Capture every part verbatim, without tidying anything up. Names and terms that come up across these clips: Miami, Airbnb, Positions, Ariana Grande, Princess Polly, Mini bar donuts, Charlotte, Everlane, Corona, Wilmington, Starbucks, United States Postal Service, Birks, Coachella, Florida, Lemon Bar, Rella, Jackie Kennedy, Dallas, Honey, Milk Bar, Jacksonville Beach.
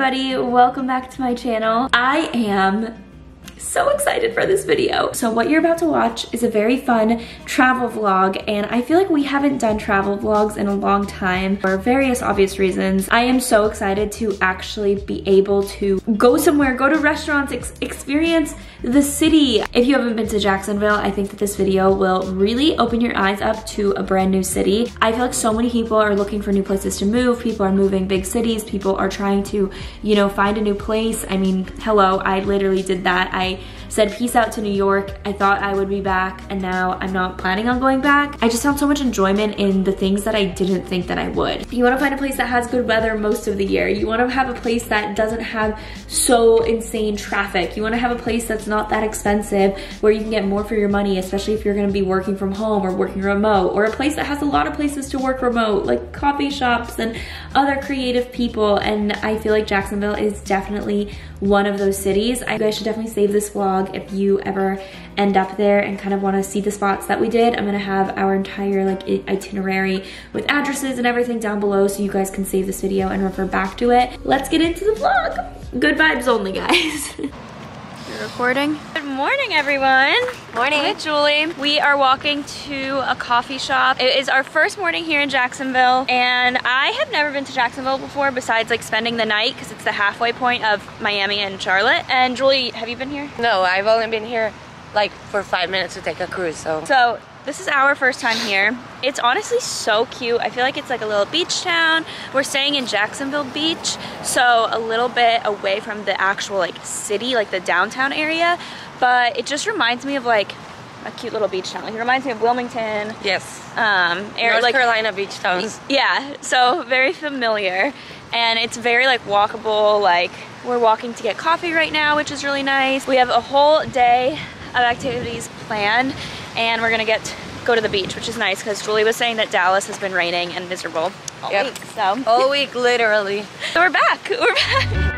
everybody, welcome back to my channel. I am so excited for this video. So what you're about to watch is a very fun travel vlog, and I feel like we haven't done travel vlogs in a long time for various obvious reasons. I am so excited to actually be able to go somewhere, go to restaurants, ex experience the city. If you haven't been to Jacksonville, I think that this video will really open your eyes up to a brand new city. I feel like so many people are looking for new places to move. People are moving big cities. People are trying to, you know, find a new place. I mean, hello, I literally did that. I I said peace out to New York. I thought I would be back, and now I'm not planning on going back. I just found so much enjoyment in the things that I didn't think that I would. You want to find a place that has good weather most of the year. You want to have a place that doesn't have so insane traffic. You want to have a place that's not that expensive, where you can get more for your money, especially if you're going to be working from home or working remote, or a place that has a lot of places to work remote, like coffee shops and other creative people. And I feel like Jacksonville is definitely one of those cities. I guys should definitely save this vlog if you ever end up there and kind of want to see the spots that we did. I'm gonna have our entire like itinerary with addresses and everything down below, so you guys can save this video and refer back to it. Let's get into the vlog. Good vibes only, guys. You're recording? Good morning, everyone. Morning. Hi, Julie. We are walking to a coffee shop. It is our first morning here in Jacksonville, and I have never been to Jacksonville before besides like spending the night, because it's the halfway point of Miami and Charlotte. And Julie, have you been here? No, I've only been here like for five minutes to take a cruise, so. So this is our first time here. It's honestly so cute. I feel like it's like a little beach town. We're staying in Jacksonville Beach, so a little bit away from the actual like city, like the downtown area, but it just reminds me of like a cute little beach town. Like, it reminds me of Wilmington. Yes. Um, area, North like, Carolina beach towns. Yeah, so very familiar. And it's very like walkable. Like, we're walking to get coffee right now, which is really nice. We have a whole day of activities planned, and we're gonna get go to the beach, which is nice because Julie was saying that Dallas has been raining and miserable all yep. week. So all week, literally. So we're back. We're back.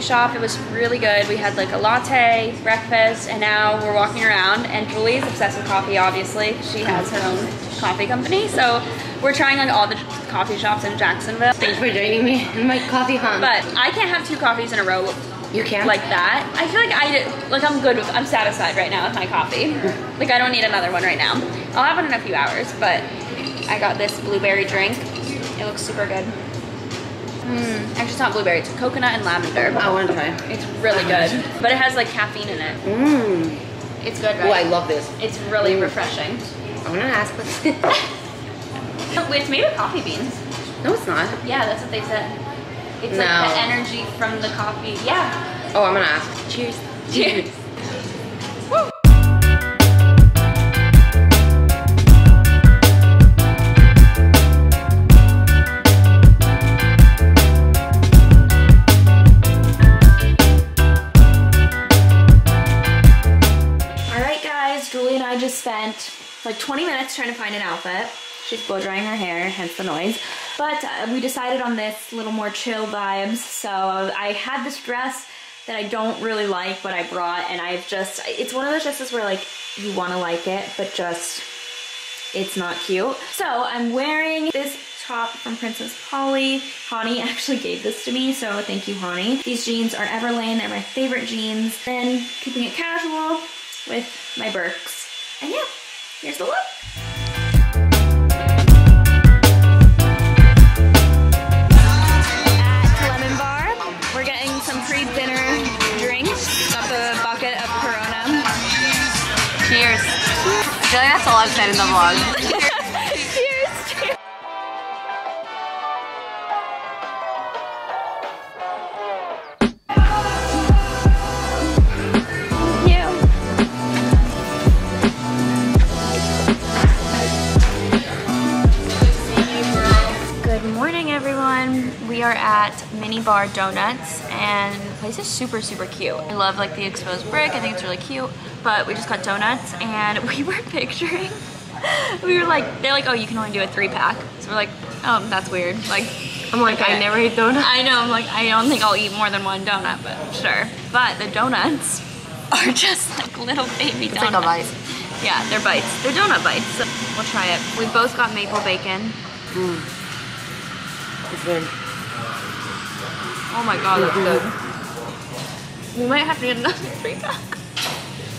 Shop. It was really good. We had like a latte, breakfast, and now we're walking around, and Julie's obsessed with coffee, obviously. She has her own coffee company, so we're trying like all the coffee shops in Jacksonville. Thanks for joining me in my coffee hunt. But I can't have two coffees in a row. You can't? Like that. I feel like I did, like I'm good with, I'm satisfied right now with my coffee. Like, I don't need another one right now. I'll have it in a few hours, but I got this blueberry drink. It looks super good. Mm, actually, it's not blueberry, it's coconut and lavender. I want to try. It's really good, but it has like caffeine in it. Mmm. It's good, right? Oh, I love this. It's really mm. refreshing. I'm gonna ask what's in it. It's made with coffee beans. No, it's not. Yeah, that's what they said. It's no. like the energy from the coffee. Yeah. Oh, I'm gonna ask. Cheers. Cheers. Woo! Spent like twenty minutes trying to find an outfit. She's blow drying her hair, hence the noise. But uh, we decided on this little more chill vibes. So I had this dress that I don't really like, but I brought, and I've just, it's one of those dresses where like you want to like it, but just it's not cute. So I'm wearing this top from Princess Polly. Honey actually gave this to me, so thank you, Honey. These jeans are Everlane. They're my favorite jeans. Then keeping it casual with my Birks. And yeah, here's the look. At Lemon Bar, we're getting some pre-dinner drinks. Got the bucket of Corona. Cheers. I feel like that's all I've said in the vlog. are at Mini Bar Donuts, and the place is super, super cute. I love like the exposed brick. I think it's really cute, but we just got donuts and we were picturing, we were like, they're like, oh, you can only do a three pack. So we're like, oh, that's weird. Like, I'm like, okay. I never eat donuts. I know, I'm like, I don't think I'll eat more than one donut, but sure. But the donuts are just like little baby donuts. It's like a bite. Yeah, they're bites. They're donut bites. So we'll try it. We both got maple bacon. Mm. It's good. Oh my god, that's good. We might have to get another three pack.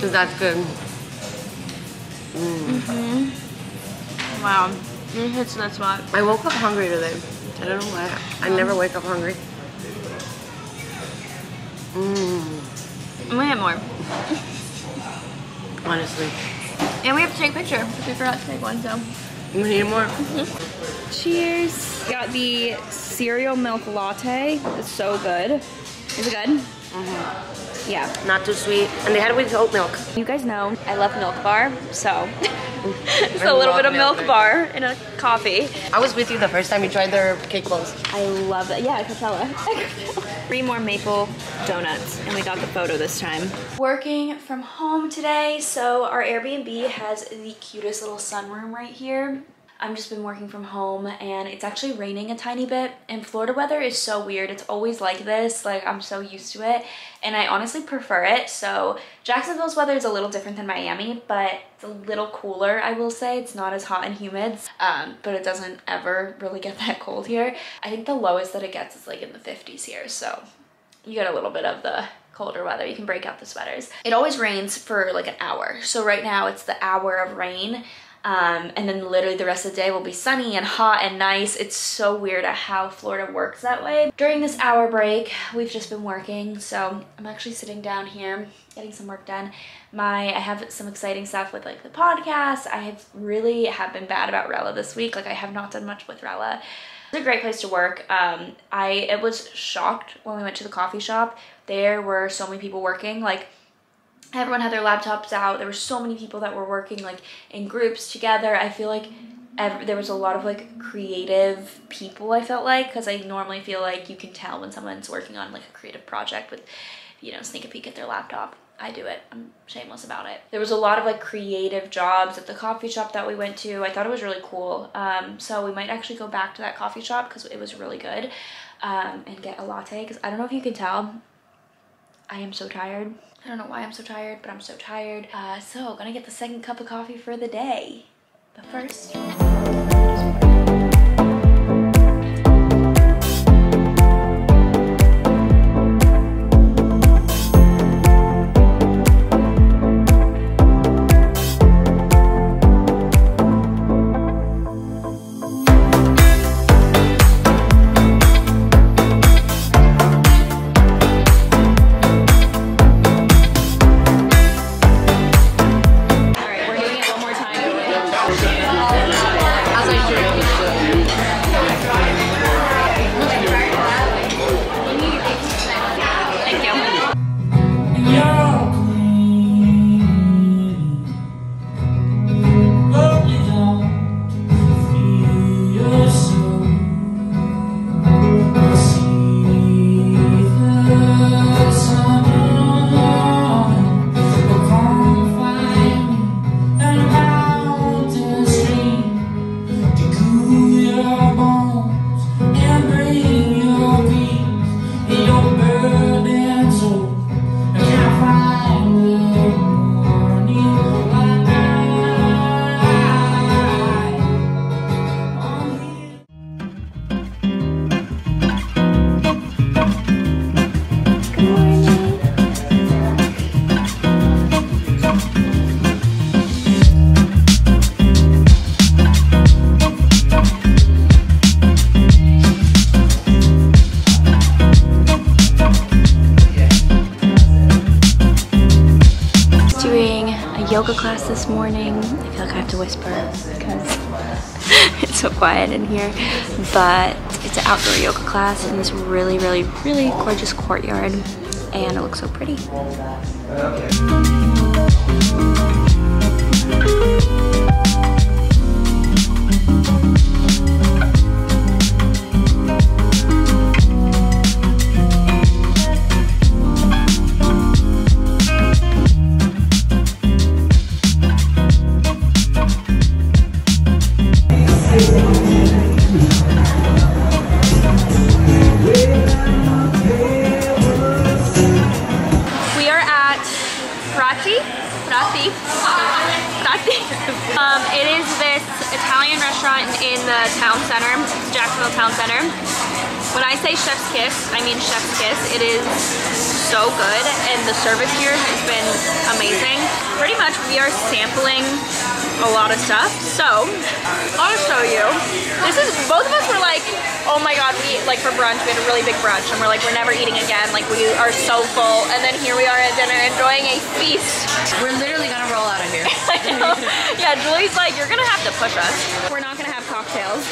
Cause that's good. Mm. Mm-hmm. Wow, it hits that spot. I woke up hungry today. I don't know why. I um, never wake up hungry. Mmm. I'm gonna have more. Honestly. And we have to take a picture because we forgot to take one, so. I'm gonna eat more. Mm-hmm. Cheers. Got the cereal milk latte. It's so good. Is it good? Mm-hmm. Yeah. Not too sweet. And they had it with oat milk. You guys know I love Milk Bar, so. It's a little bit of milk, milk bar in a coffee. I was with you the first time you tried their cake balls. I love that. Yeah, Coachella. Three more maple donuts, and we got the photo this time. Working from home today, so our Airbnb has the cutest little sunroom right here. I've just been working from home, and it's actually raining a tiny bit, and Florida weather is so weird. It's always like this. Like, I'm so used to it, and I honestly prefer it. So Jacksonville's weather is a little different than Miami, but it's a little cooler, I will say. It's not as hot and humid, um, but it doesn't ever really get that cold here. I think the lowest that it gets is like in the fifties here, so you get a little bit of the colder weather. You can break out the sweaters. It always rains for like an hour, so right now it's the hour of rain. Um, and then literally the rest of the day will be sunny and hot and nice. It's so weird at how Florida works that way. During this hour break, we've just been working. So I'm actually sitting down here, getting some work done. My, I have some exciting stuff with like the podcast. I have really have been bad about Rella this week. Like I have not done much with Rella. It's a great place to work. Um, I it was shocked when we went to the coffee shop. There were so many people working. Like, everyone had their laptops out. There were so many people that were working like in groups together. I feel like every, there was a lot of like creative people, I felt like, because I normally feel like you can tell when someone's working on like a creative project with, you know, sneak a peek at their laptop. I do it. I'm shameless about it. There was a lot of like creative jobs at the coffee shop that we went to. I thought it was really cool. Um, so we might actually go back to that coffee shop because it was really good, um, and get a latte, because I don't know if you can tell, I am so tired. I don't know why I'm so tired, but I'm so tired. Uh, so, gonna get the second cup of coffee for the day. But first. Class this morning. I feel like I have to whisper because it's so quiet in here, but it's an outdoor yoga class in this really, really, really gorgeous courtyard, and it looks so pretty. restaurant in the town center, Jacksonville town center. When I say chef's kiss, I mean chef's kiss. It is so good, and the service here has been amazing. Pretty much we are sampling a lot of stuff. So I'll show you. This is, both of us were like, oh my God, we like for brunch, we had a really big brunch and we're like, we're never eating again. Like we are so full. And then here we are at dinner enjoying a feast. We're literally gonna roll out of here. I know. Yeah, Julie's like, you're gonna have to push us. We're not gonna have cocktails.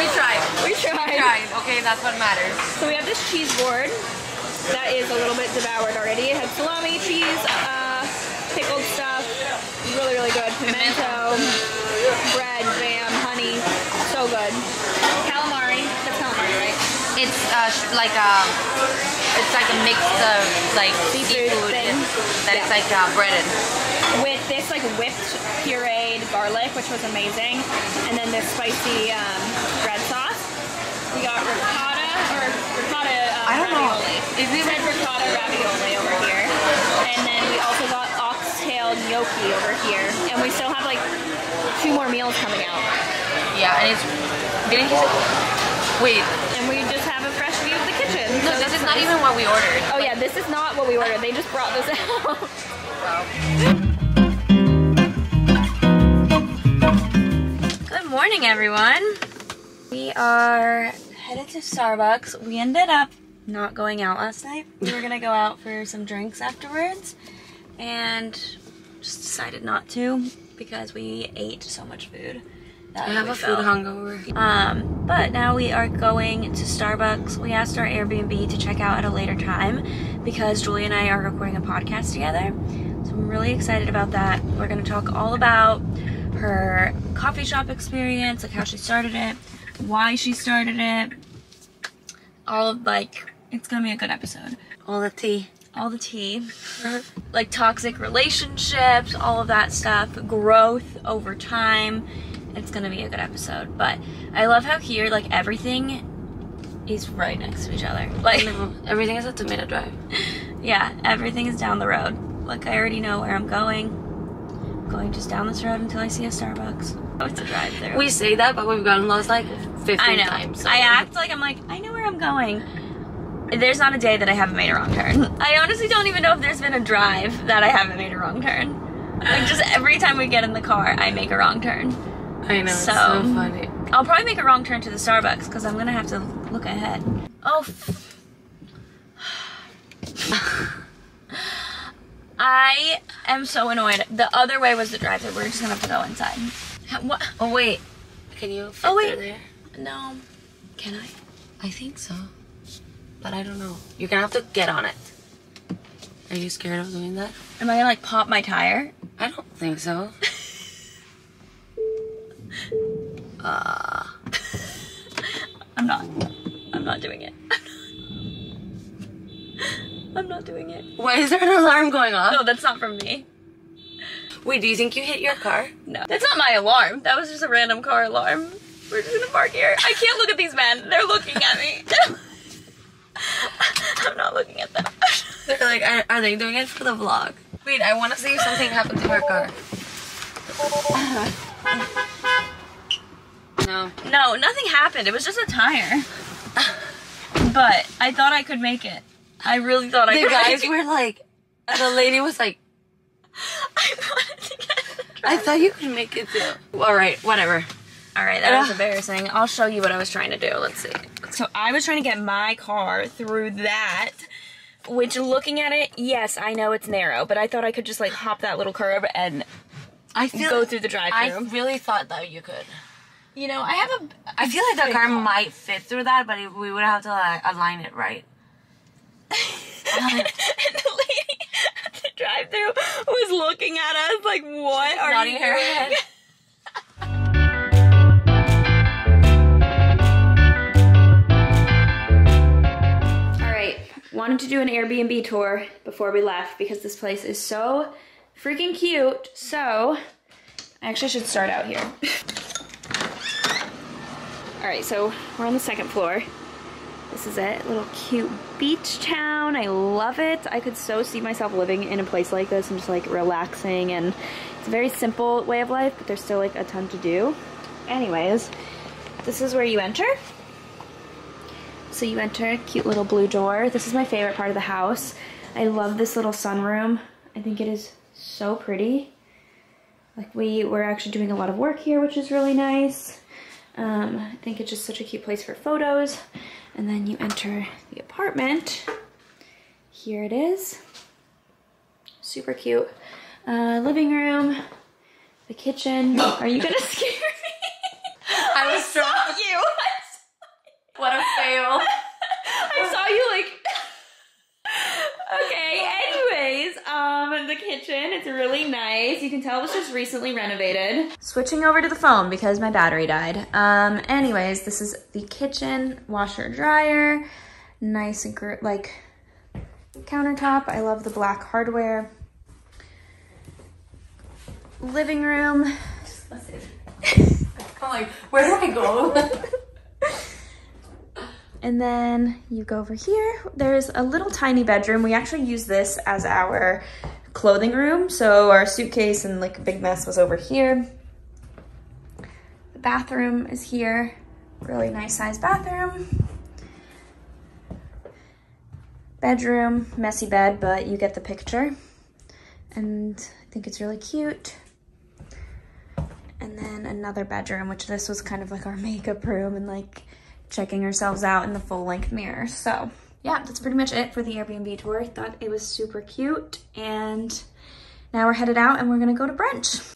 We tried. We tried. We tried. Okay, that's what matters. So we have this cheese board that is a little bit devoured already. It had salami, cheese, uh, pickled stuff. Really, really good. Pimento, bread, jam, honey. So good. Calamari. That's calamari, right? It's uh, like a, it's like a mix of like seafood thing. That yeah. It's like uh, breaded. With this like whipped pureed garlic, which was amazing, and then this spicy um, red sauce. We got ricotta or ricotta um, I don't know. ravioli. Is it red ricotta ravioli over here? And then we also got oxtail gnocchi over here, and we still have like two more meals coming out. Yeah, and it's didn't you say, wait. And we just have a fresh view of the kitchen. No, so this is not even what we ordered. Oh yeah, this is not what we ordered. They just brought this out. Wow. Good morning, everyone. We are headed to Starbucks. We ended up not going out last night. We were gonna go out for some drinks afterwards and just decided not to because we ate so much food. I have a food hungover. Um, but now we are going to Starbucks. We asked our Airbnb to check out at a later time because Julie and I are recording a podcast together. So I'm really excited about that. We're gonna talk all about her coffee shop experience, like how she started it, why she started it, all of like, it's gonna be a good episode. All the tea. All the tea. Mm-hmm. Like toxic relationships, all of that stuff, growth over time. It's gonna be a good episode, but I love how here, like everything is right next to each other. Like everything is a tomato drive. Yeah, everything is down the road. Like I already know where I'm going. Going just down this road until I see a Starbucks. Oh, it's a drive-through. We say that, but we've gotten lost like fifteen I know. times. So. I act like I'm like, I know where I'm going. There's not a day that I haven't made a wrong turn. I honestly don't even know if there's been a drive that I haven't made a wrong turn. Like just every time we get in the car, I make a wrong turn. I know, so, it's so funny. I'll probably make a wrong turn to the Starbucks because I'm gonna have to look ahead. Oh. I am so annoyed. The other way was the drive-thru. We're just gonna have to go inside. What? Oh wait. Can you fit oh, wait. through there? No. Can I? I think so. But I don't know. You're gonna have to get on it. Are you scared of doing that? Am I gonna like pop my tire? I don't think so. uh. I'm not. I'm not doing it. I'm not doing it. Why is there an alarm going off? No, that's not from me. Wait, do you think you hit your car? No. That's not my alarm. That was just a random car alarm. We're just gonna park here. I can't look at these men. They're looking at me. I'm not looking at them. They're like, are they doing it for the vlog? Wait, I want to see if something happened to her car. No. No, nothing happened. It was just a tire. But I thought I could make it. I really thought I could. The guys were like, the lady was like, I wanted to get in the drive. I thought you could make it too. All right, whatever. All right, that was embarrassing. I'll show you what I was trying to do. Let's see. So I was trying to get my car through that, which looking at it, yes, I know it's narrow, but I thought I could just like hop that little curb and I feel go through the drive-thru. I really thought that you could. You know, I have a... I feel like the car might fit through that, but we would have to like, align it right. and, and the lady at the drive-thru was looking at us like, what She's are you doing? Alright, wanted to do an Airbnb tour before we left because this place is so freaking cute. So, I actually should start out here. Alright, so we're on the second floor. This is it, little cute beach town. I love it. I could so see myself living in a place like this and just like relaxing, and It's a very simple way of life, but there's still like a ton to do. Anyways, this is where you enter. So you enter a cute little blue door. This is my favorite part of the house. I love this little sunroom. I think it is so pretty. Like we were actually doing a lot of work here, which is really nice. Um, I think it's just such a cute place for photos. And then you enter the apartment. Here it is. Super cute. Uh, living room, the kitchen. Are you gonna scare me? I, was I saw drunk. you. I saw what a fail. I saw you like, okay, anyways, um, the kitchen, it's really nice. You can tell it was just recently renovated. Switching over to the phone because my battery died. Um, anyways, this is the kitchen, washer, dryer, nice and gr like countertop. I love the black hardware. Living room. Let's see. I'm like, where do I go? And then you go over here. There's a little tiny bedroom. We actually use this as our clothing room. So our suitcase and like a big mess was over here. The bathroom is here. Really nice sized bathroom. Bedroom, messy bed, but you get the picture. And I think it's really cute. And then another bedroom, which this was kind of like our makeup room and like checking ourselves out in the full length mirror. So yeah, that's pretty much it for the Airbnb tour. I thought it was super cute. And now we're headed out and we're gonna go to brunch.